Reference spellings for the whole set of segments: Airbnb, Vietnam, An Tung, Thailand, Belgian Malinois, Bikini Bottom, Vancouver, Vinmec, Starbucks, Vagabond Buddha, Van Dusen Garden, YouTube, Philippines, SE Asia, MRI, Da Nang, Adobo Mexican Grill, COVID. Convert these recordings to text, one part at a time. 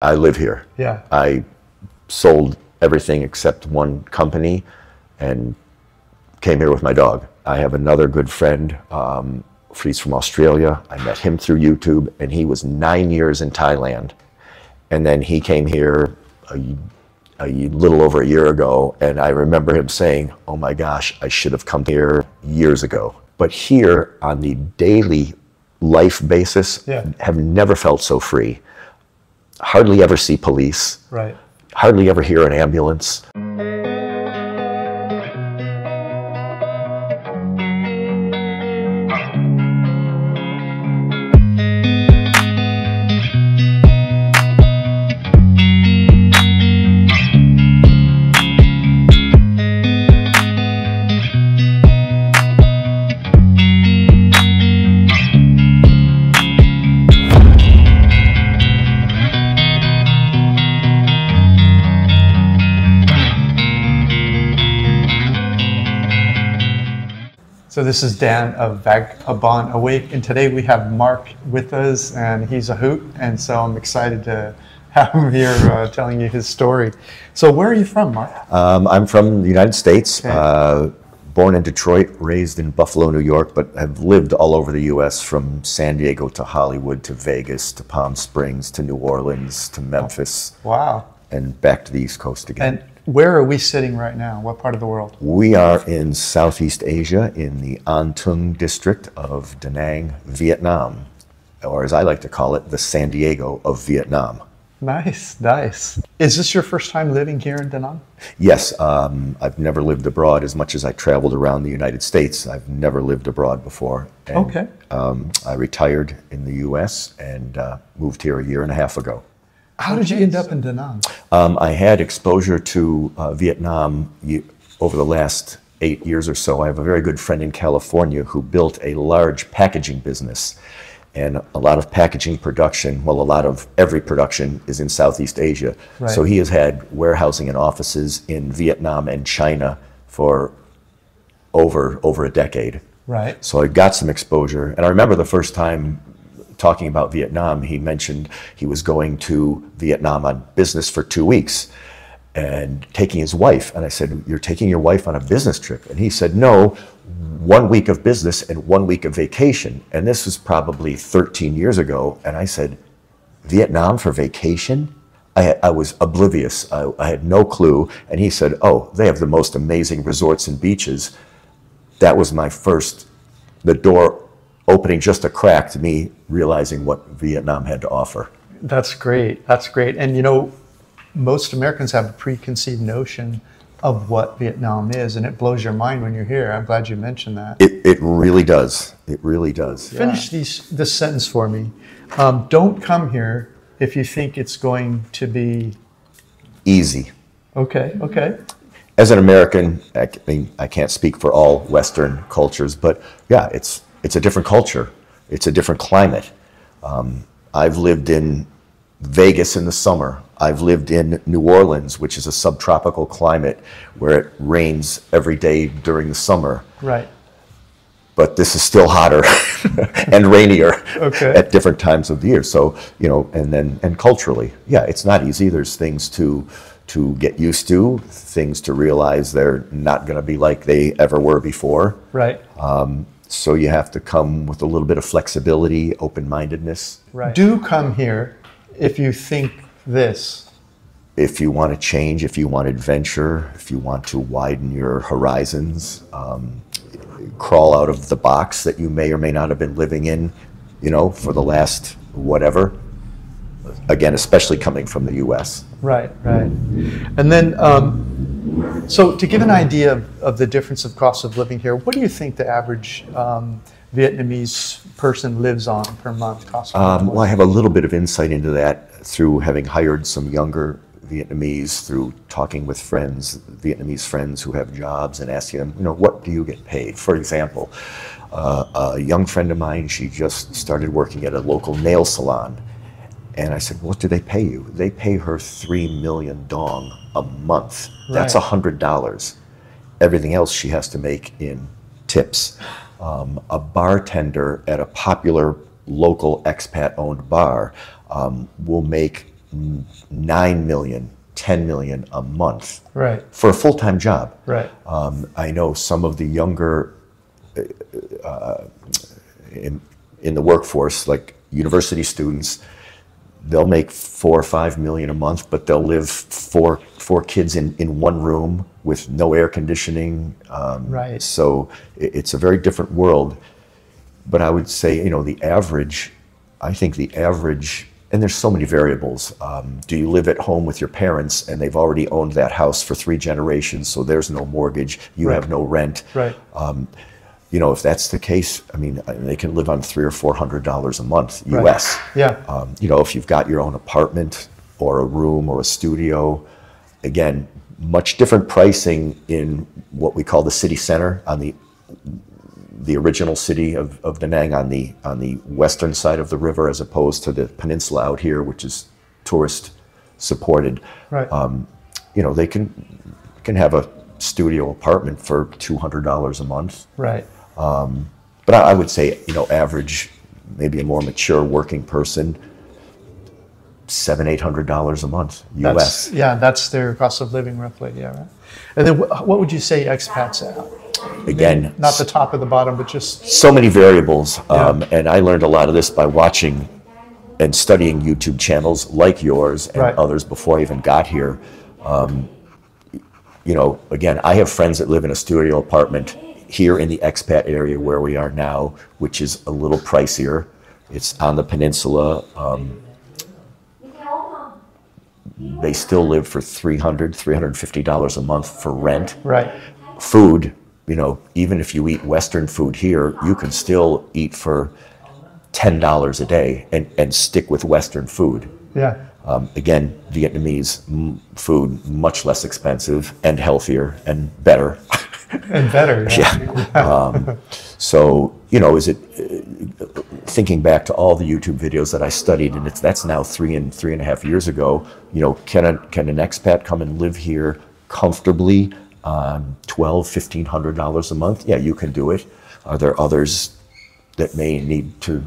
I live here. Yeah. I sold everything except one company and came here with my dog. I have another good friend, he's from Australia. I met him through YouTube, and he was 9 years in Thailand. And then he came here a little over a year ago, and I remember him saying, oh my gosh, I should have come here years ago. But here, on the daily life basis, have never felt so free. Hardly ever see police. Right. Hardly ever hear an ambulance. So this is Dan of Vagabond Awake, and today we have Mark with us, and he's a hoot, and so I'm excited to have him here telling you his story. So where are you from, Mark? I'm from the United States, okay. Born in Detroit, raised in Buffalo, New York, but have lived all over the U.S. from San Diego to Hollywood to Vegas to Palm Springs to New Orleans to Memphis. Wow. And back to the East Coast again. And where are we sitting right now? What part of the world? We are in Southeast Asia, in the An Tung district of Da Nang, Vietnam, or as I like to call it, the San Diego of Vietnam. Nice, nice. Is this your first time living here in Da Nang? Yes, I've never lived abroad as much as I traveled around the United States. I've never lived abroad before. And, okay. I retired in the U.S. and moved here a year and a half ago. How did you end up in Da Nang? I had exposure to Vietnam over the last 8 years or so. I have a very good friend in California who built a large packaging business. And a lot of packaging production, well, a lot of every production is in Southeast Asia. Right. So he has had warehousing and offices in Vietnam and China for over a decade. Right. So I got some exposure. And I remember the first time talking about Vietnam, he mentioned he was going to Vietnam on business for 2 weeks and taking his wife. And I said, you're taking your wife on a business trip? And he said, no, 1 week of business and 1 week of vacation. And this was probably 13 years ago. And I said, Vietnam for vacation? I was oblivious. I had no clue. And he said, oh, they have the most amazing resorts and beaches. That was my first, the door opening just a crack to me realizing what Vietnam had to offer. That's great. That's great. And you know, most Americans have a preconceived notion of what Vietnam is, and it blows your mind when you're here. I'm glad you mentioned that. It really does. It really does. Finish this sentence for me. Don't come here if you think it's going to be easy. Okay. Okay. As an American, I mean, I can't speak for all Western cultures, but yeah, it's a different culture. It's a different climate. I've lived in Vegas in the summer. I've lived in New Orleans, which is a subtropical climate where it rains every day during the summer. Right. But this is still hotter and rainier at different times of the year. So, you know, and culturally, yeah, it's not easy. There's things to get used to, things to realize they're not going to be like they ever were before. Right. So you have to come with a little bit of flexibility, open-mindedness. Right. Do come here if you think this. If you want to change, if you want adventure, if you want to widen your horizons, crawl out of the box that you may or may not have been living in, you know, for the last whatever. Again, especially coming from the U.S. Right, right. And then, so to give an idea of the difference of cost of living here, what do you think the average Vietnamese person lives on per month? Cost of well, I have a little bit of insight into that through having hired some younger Vietnamese, through talking with friends, Vietnamese friends who have jobs, and asking them, you know, what do you get paid? For example, a young friend of mine, she just started working at a local nail salon. And I said, what do they pay you? They pay her 3 million dong a month. Right. That's $100. Everything else she has to make in tips. A bartender at a popular local expat-owned bar will make $9 million, $10 million a month, right, for a full-time job. Right. I know some of the younger in the workforce, like university students, they'll make $4 or $5 million a month, but they'll live four kids in one room with no air conditioning. Right. So it's a very different world. But I would say, you know, the average, I think the average, and there's so many variables. Do you live at home with your parents and they've already owned that house for 3 generations, so there's no mortgage, you have no rent. Right. You know, if that's the case, I mean, they can live on $300 or $400 a month, US. Right. Yeah. You know, if you've got your own apartment or a room or a studio, again, much different pricing in what we call the city center, on the original city of Da Nang, on the western side of the river, as opposed to the peninsula out here, which is tourist supported. Right. You know, they can have a studio apartment for $200 a month. Right. But I would say, you know, average, maybe a more mature working person, $700 to $800 a month, US. That's their cost of living roughly, yeah. Right? And then what would you say expats at? Again, maybe not the top or the bottom, but just... So many variables. Yeah. And I learned a lot of this by watching and studying YouTube channels like yours and others before I even got here. You know, again, I have friends that live in a studio apartment here in the expat area where we are now, which is a little pricier. It's on the peninsula. They still live for $300, $350 a month for rent. Right. Food, you know, even if you eat Western food here, you can still eat for $10 a day and stick with Western food. Yeah. Again, Vietnamese food, much less expensive and healthier and better. And better. Yeah. So, you know, is it thinking back to all the YouTube videos that I studied, and that's now 3 and 3.5 years ago, you know, can an expat come and live here comfortably on $1,200, $1,500 a month? Yeah, you can do it. Are there others that may need to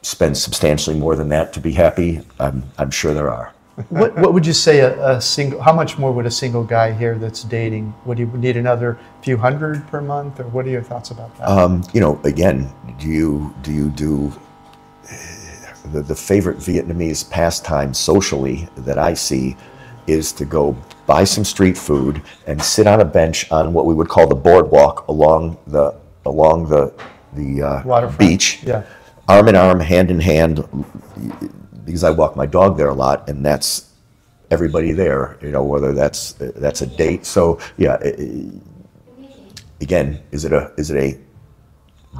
spend substantially more than that to be happy? I'm sure there are. What would you say a single, how much more would a single guy here that's dating, would he need another few hundred per month, or what are your thoughts about that? You know, again, do you do the favorite Vietnamese pastime socially that I see is to go buy some street food and sit on a bench on what we would call the boardwalk along the beach. Yeah. Arm in arm, hand in hand, because I walk my dog there a lot, and that's everybody there, you know, whether that's a date. So yeah, again, is it a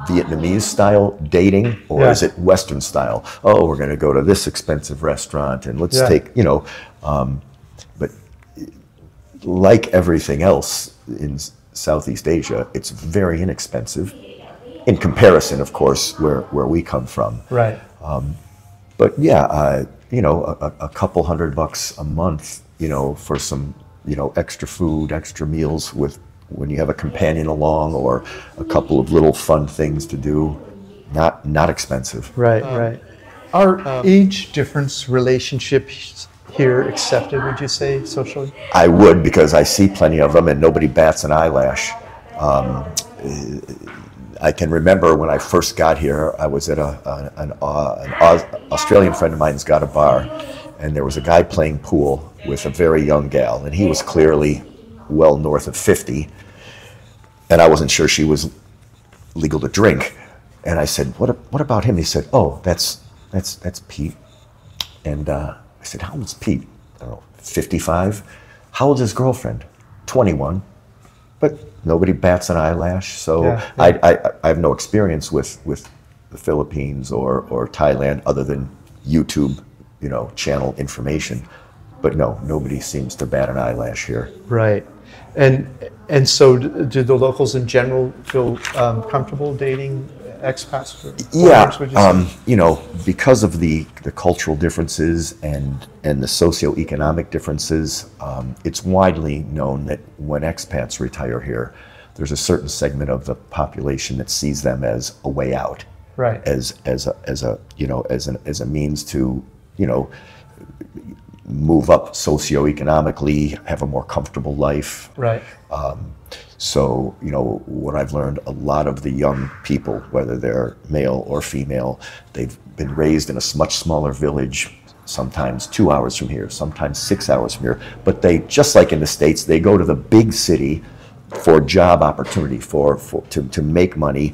Vietnamese style dating, or is it Western style? Oh, we're going to go to this expensive restaurant and let's take, you know, but like everything else in Southeast Asia, it's very inexpensive. In comparison, of course, where we come from. Right. But yeah, you know, a couple $100 a month, you know, for some, you know, extra food, extra meals with, when you have a companion along, or a couple of little fun things to do, not expensive. Right, right. Are age difference relationships here accepted, would you say, socially? I would, because I see plenty of them and nobody bats an eyelash. I can remember when I first got here, I was at an Australian friend of mine's got a bar, and there was a guy playing pool with a very young gal, and he was clearly well north of 50, and I wasn't sure she was legal to drink, and I said, "What about him?" He said, "Oh, that's Pete," and I said, "How old's Pete?" I don't know, 55. How old's his girlfriend? 21. But nobody bats an eyelash, so yeah, yeah. I have no experience with the Philippines or Thailand other than YouTube, you know, channel information. But no, nobody seems to bat an eyelash here. Right, and so do the locals in general feel comfortable dating expats? Would you say? You know, because of the cultural differences and the socioeconomic differences, it's widely known that when expats retire here, there's a certain segment of the population that sees them as a way out, right? As a means to, you know, move up socioeconomically, have a more comfortable life. Right. So, you know, what I've learned, a lot of the young people, whether they're male or female, they've been raised in a much smaller village, sometimes 2 hours from here, sometimes 6 hours from here. But they, just like in the States, they go to the big city for job opportunity, to make money,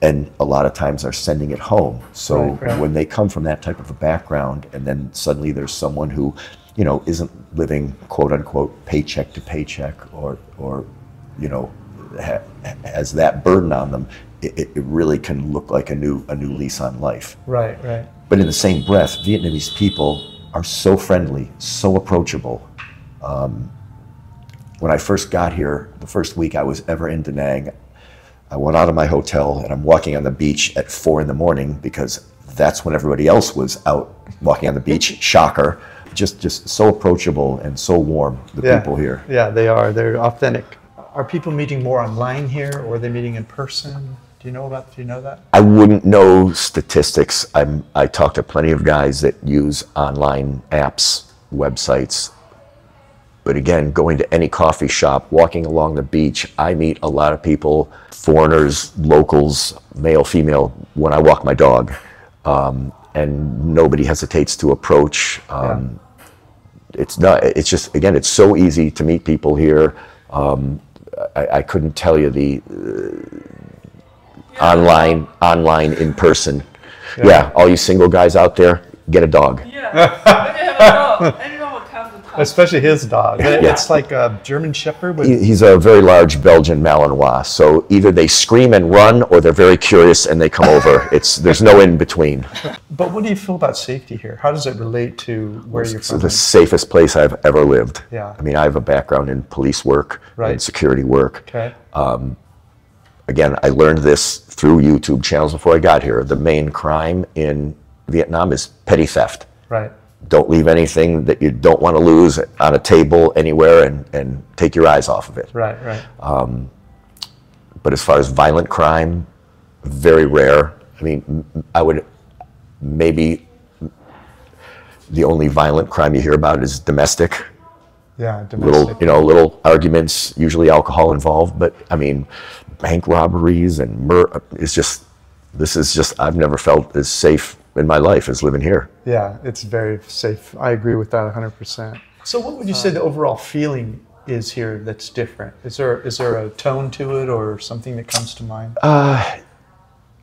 and a lot of times are sending it home. So right. When they come from that type of a background, and then suddenly there's someone who, you know, isn't living, quote unquote, paycheck to paycheck, or you know, has that burden on them, it really can look like a new lease on life. Right, right. But in the same breath, Vietnamese people are so friendly, so approachable. When I first got here, the first week I was ever in Da Nang, I went out of my hotel and I'm walking on the beach at 4 in the morning, because that's when everybody else was out walking on the beach. Shocker. Just so approachable and so warm, the people here. Yeah, they are. They're authentic. Are people meeting more online here, or are they meeting in person? Do you know that? I wouldn't know statistics. I talk to plenty of guys that use online apps, websites. But again, going to any coffee shop, walking along the beach, I meet a lot of people, foreigners, locals, male, female, when I walk my dog. And nobody hesitates to approach. It's just, again, it's so easy to meet people here. I couldn't tell you the online, in person. Yeah. Yeah, all you single guys out there, get a dog. Yeah. Especially his dog. It's like a German Shepherd. He's a very large Belgian Malinois. So either they scream and run, or they're very curious and they come over. There's no in between. But what do you feel about safety here? How does it relate to where you're from? It's the safest place I've ever lived. Yeah. I mean, I have a background in police work and security work. Okay. Again, I learned this through YouTube channels before I got here. The main crime in Vietnam is petty theft. Right. Don't leave anything that you don't want to lose on a table anywhere, and take your eyes off of it. Right, right. But as far as violent crime, very rare. I mean, maybe the only violent crime you hear about is domestic. Yeah, domestic. Little arguments, usually alcohol involved. But I mean, bank robberies and murder. I've never felt as safe in my life is living here. Yeah, it's very safe. I agree with that 100%. So what would you say the overall feeling is here that's different? Is there a tone to it, or something that comes to mind? I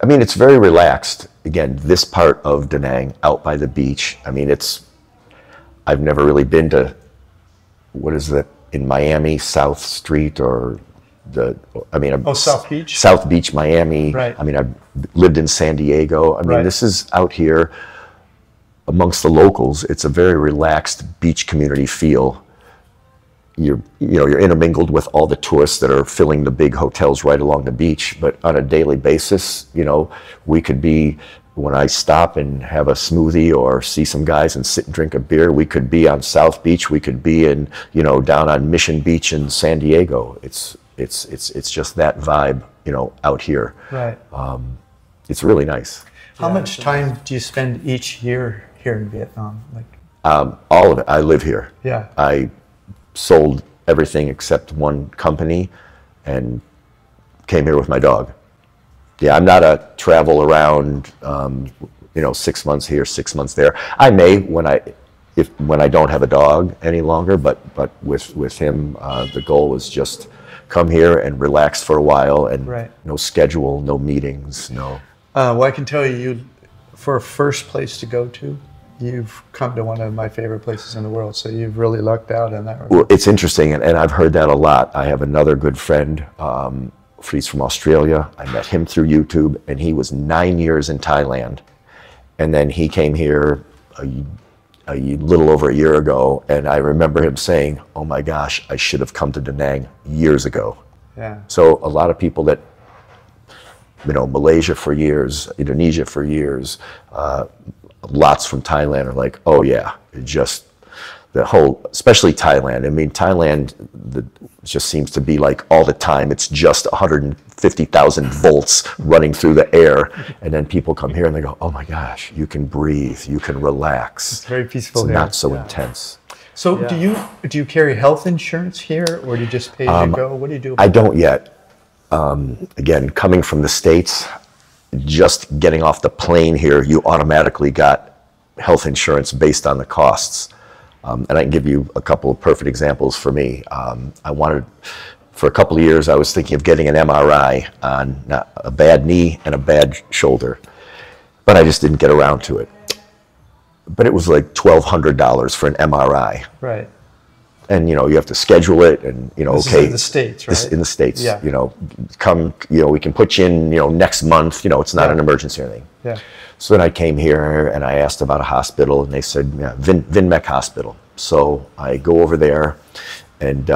mean, it's very relaxed. Again, this part of Da Nang, out by the beach. I mean, I've never really been to, what is that, in Miami, South Street, or South Beach? South Beach, Miami. Right. I mean, I've lived in San Diego. I mean, This is out here amongst the locals. It's a very relaxed beach community feel. You're intermingled with all the tourists that are filling the big hotels right along the beach. But on a daily basis, you know, we could be, when I stop and have a smoothie or see some guys and sit and drink a beer, we could be on South Beach. We could be in, you know, down on Mission Beach in San Diego. It's just that vibe, you know, out here. Right. It's really nice. How much time do you spend each year here in Vietnam? All of it. I live here. Yeah. I sold everything except one company and came here with my dog. Yeah, I'm not a travel around, 6 months here, 6 months there. I may when I don't have a dog any longer, but with him, the goal was just come here and relax for a while, and no schedule, no meetings, no. Well, I can tell you, for a first place to go to, you've come to one of my favorite places in the world, so you've really lucked out in that regard. Well, it's interesting, and I've heard that a lot. I have another good friend, he's from Australia. I met him through YouTube, and he was 9 years in Thailand. And then he came here a little over a year ago, and I remember him saying, "Oh my gosh, I should have come to Da Nang years ago." Yeah. So a lot of people that, Malaysia for years, Indonesia for years, lots from Thailand are like, "Oh yeah, especially Thailand." I mean, Thailand just seems to be like all the time. It's just 150,000 volts running through the air. And then people come here and they go, "Oh my gosh, you can breathe, you can relax. It's very peaceful. It's not so intense." So yeah. do you carry health insurance here, or do you just pay as you go? What do you do? I don't yet. Again, coming from the States, just getting off the plane here, you automatically got health insurance based on the costs. And I can give you a couple of perfect examples for me. I wanted, for a couple of years, I was thinking of getting an MRI on a bad knee and a bad shoulder, but I just didn't get around to it. But it was like $1,200 for an MRI. Right. And, you know, you have to schedule it and, you know, this is in the States, right? This, in the States, yeah. You know, come, you know, we can put you in, you know, next month, you know, it's not yeah. an emergency or anything. Yeah. So then I came here and I asked about a hospital and they said, yeah, Vinmec hospital. So I go over there and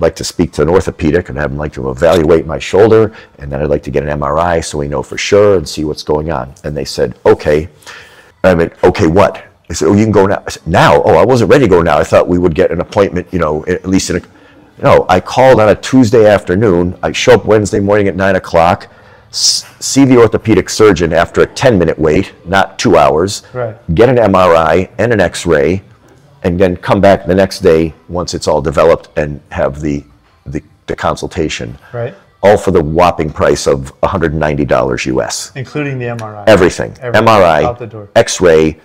like to speak to an orthopedic and have him like to evaluate my shoulder. And then I'd like to get an MRI so we know for sure and see what's going on. And they said, okay. I mean, okay, what? I said, oh, you can go now. I said, now? Oh, I wasn't ready to go now. I thought we would get an appointment, you know, at least in a... No, I called on a Tuesday afternoon. I show up Wednesday morning at 9 o'clock, see the orthopedic surgeon after a 10-minute wait, not 2 hours, right. Get an MRI and an X-ray, and then come back the next day once it's all developed and have the consultation. Right. All for the whopping price of $190 US. Including the MRI. Everything. Everything. MRI, X-ray,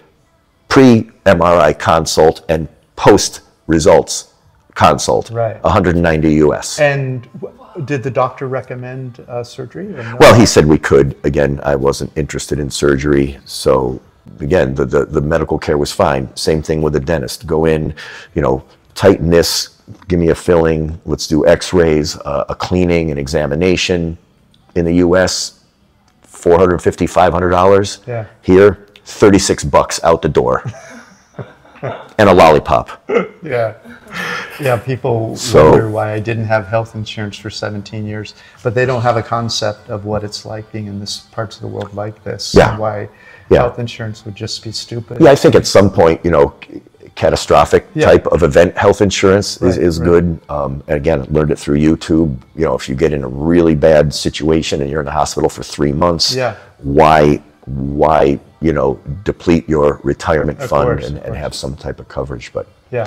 pre-MRI consult and post-results consult, right. 190 US. And did the doctor recommend surgery? Or no? Well, he said we could. Again, I wasn't interested in surgery. So again, the medical care was fine. Same thing with the dentist. Go in, you know, tighten this, give me a filling, let's do x-rays, a cleaning, an examination. In the US, $450, $500. Yeah. Here, $36 out the door and a lollipop. Yeah. Yeah, people wonder why I didn't have health insurance for 17 years, but they don't have a concept of what it's like being in this parts of the world like this. Yeah. And why yeah. health insurance would just be stupid. Yeah, I think at some point, you know, catastrophic yeah. type of event health insurance right, is right. good. And again, I learned it through YouTube. You know, if you get in a really bad situation and you're in the hospital for 3 months, yeah. why you know, deplete your retirement fund and have some type of coverage. But yeah,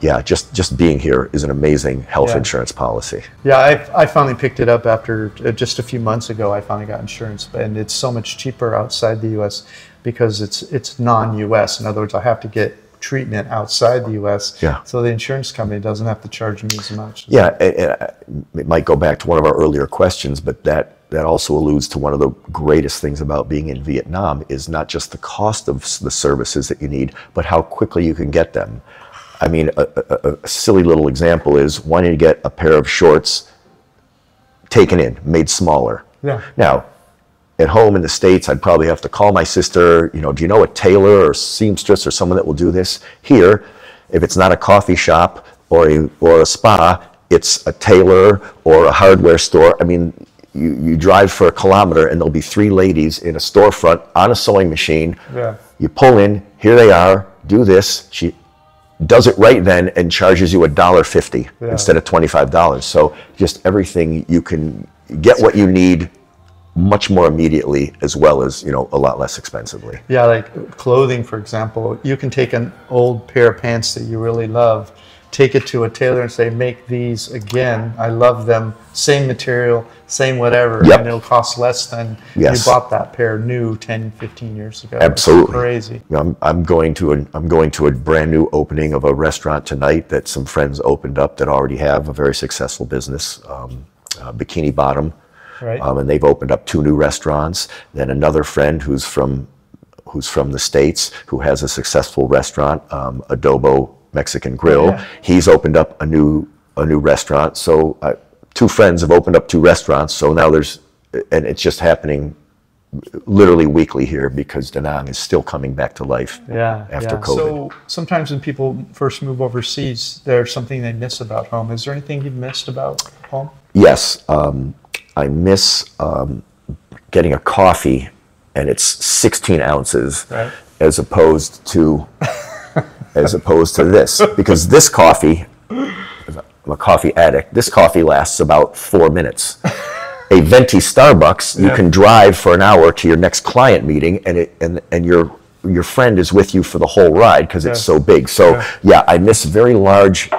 yeah, just being here is an amazing health yeah. insurance policy. Yeah, I finally picked it up after just a few months ago. I finally got insurance, and it's so much cheaper outside the U.S. because it's non-U.S. In other words, I have to get treatment outside the U.S. Yeah. So the insurance company doesn't have to charge me as much. Yeah, it might go back to one of our earlier questions, but that also alludes to one of the greatest things about being in Vietnam is not just the cost of the services that you need, but how quickly you can get them. I mean, a silly little example is why don't you get a pair of shorts taken in, made smaller? Yeah. Now, at home in the States, I'd probably have to call my sister, you know, do you know a tailor or seamstress or someone that will do this? Here, if it's not a coffee shop or a spa, it's a tailor or a hardware store. I mean, You drive for a kilometer and there'll be three ladies in a storefront on a sewing machine. Yeah. You pull in, here they are, do this. She does it right then and charges you $1.50 yeah. instead of $25. So just everything, you can get what you need much more immediately as well as, you know, a lot less expensively. Yeah, like clothing, for example. You can take an old pair of pants that you really love, take it to a tailor and say, make these again. I love them. Same material, same whatever. Yep. And it'll cost less than yes. you bought that pair new 10, 15 years ago. Absolutely. It's crazy. I'm going to a brand new opening of a restaurant tonight that some friends opened up that already have a very successful business, Bikini Bottom. Right. And they've opened up 2 new restaurants. Then another friend who's from the States who has a successful restaurant, Adobo Mexican Grill. Yeah. He's opened up a new restaurant. So 2 friends have opened up 2 restaurants. So now and it's just happening literally weekly here because Da Nang is still coming back to life yeah, after yeah. COVID. So sometimes when people first move overseas, there's something they miss about home. Is there anything you've missed about home? Yes, I miss getting a coffee and it's 16 ounces right. as opposed to this, because this coffee, I'm a coffee addict, this coffee lasts about 4 minutes. A venti Starbucks, yeah. you can drive for an hour to your next client meeting and you're your friend is with you for the whole ride because it's so big. So yeah, I miss very large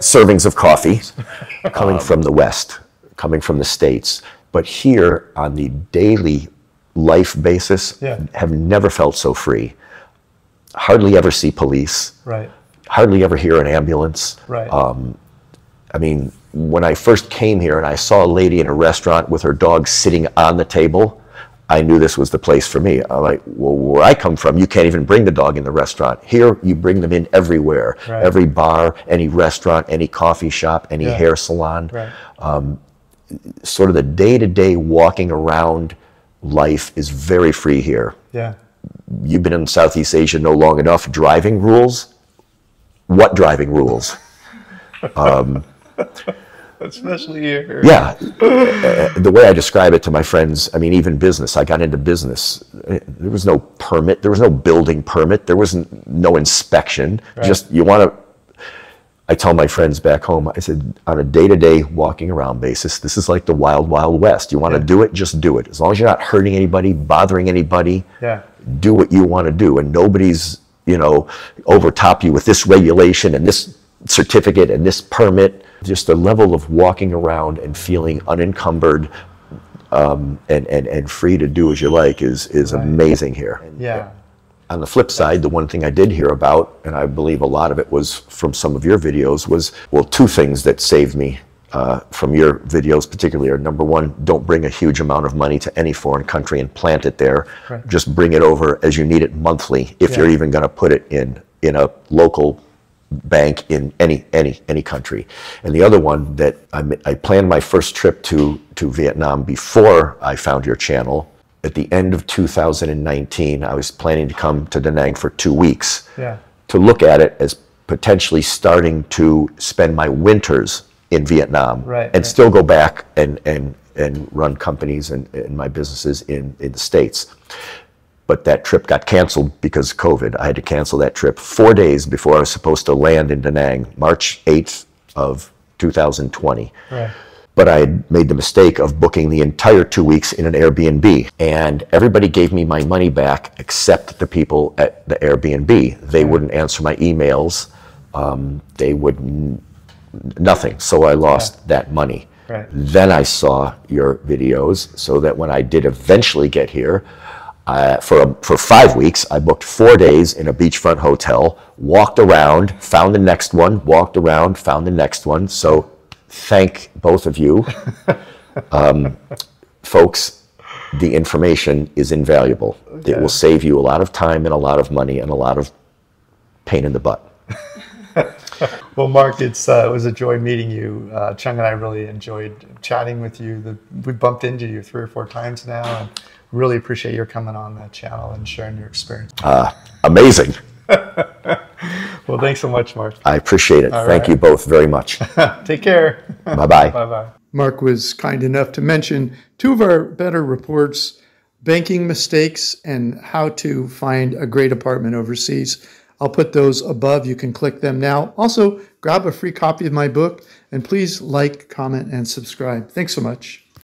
servings of coffee coming from the West, coming from the States. But here on the daily life basis, have never felt so free. Hardly ever see police. Right. Hardly ever hear an ambulance. Right. I mean, when I first came here and I saw a lady in a restaurant with her dog sitting on the table, I knew this was the place for me. I'm like, well, where I come from, you can't even bring the dog in the restaurant. Here, you bring them in everywhere. Right. Every bar, any restaurant, any coffee shop, any hair salon. Right. Sort of the day-to-day walking around life is very free here. Yeah. You've been in Southeast Asia no long enough. Driving rules? What driving rules? Especially here. Yeah. The way I describe it to my friends, I mean, even business. I got into business. There was no permit. There was no building permit. There wasn't no inspection. Right. Just you want to... I tell my friends back home, I said, on a day-to-day walking around basis, this is like the wild, wild west. You want to do it, just do it. As long as you're not hurting anybody, bothering anybody, do what you want to do. And nobody's, you know, overtop you with this regulation and this certificate and this permit. Just the level of walking around and feeling unencumbered and free to do as you like is amazing here. Yeah. On the flip side, the one thing I did hear about, and I believe a lot of it was from some of your videos, was, well, two things that saved me from your videos particularly are, number one, don't bring a huge amount of money to any foreign country and plant it there. Right. Just bring it over as you need it monthly, if you're even going to put it in a local bank in any country. And the other one that I planned my first trip to Vietnam before I found your channel. At the end of 2019, I was planning to come to Da Nang for 2 weeks to look at it as potentially starting to spend my winters in Vietnam and still go back and run companies and my businesses in the States. But that trip got canceled because of COVID. I had to cancel that trip 4 days before I was supposed to land in Da Nang, March 8th of 2020. Right. But I had made the mistake of booking the entire 2 weeks in an Airbnb. And everybody gave me my money back except the people at the Airbnb. They wouldn't answer my emails. They wouldn't, nothing. So I lost that money. Right. Then I saw your videos so that when I did eventually get here, for 5 weeks, I booked 4 days in a beachfront hotel, walked around, found the next one, walked around, found the next one. So thank both of you. Folks, the information is invaluable. Okay. It will save you a lot of time and a lot of money and a lot of pain in the butt. Well, Mark, it was a joy meeting you. Chung and I really enjoyed chatting with you. We bumped into you 3 or 4 times now. And really appreciate your coming on that channel and sharing your experience. Amazing. Well, thanks so much, Mark. I appreciate it. Thank you both very much. Take care. Bye-bye. Bye-bye. Mark was kind enough to mention 2 of our better reports, banking mistakes and how to find a great apartment overseas. I'll put those above. You can click them now. Also, grab a free copy of my book, and please like, comment, and subscribe. Thanks so much.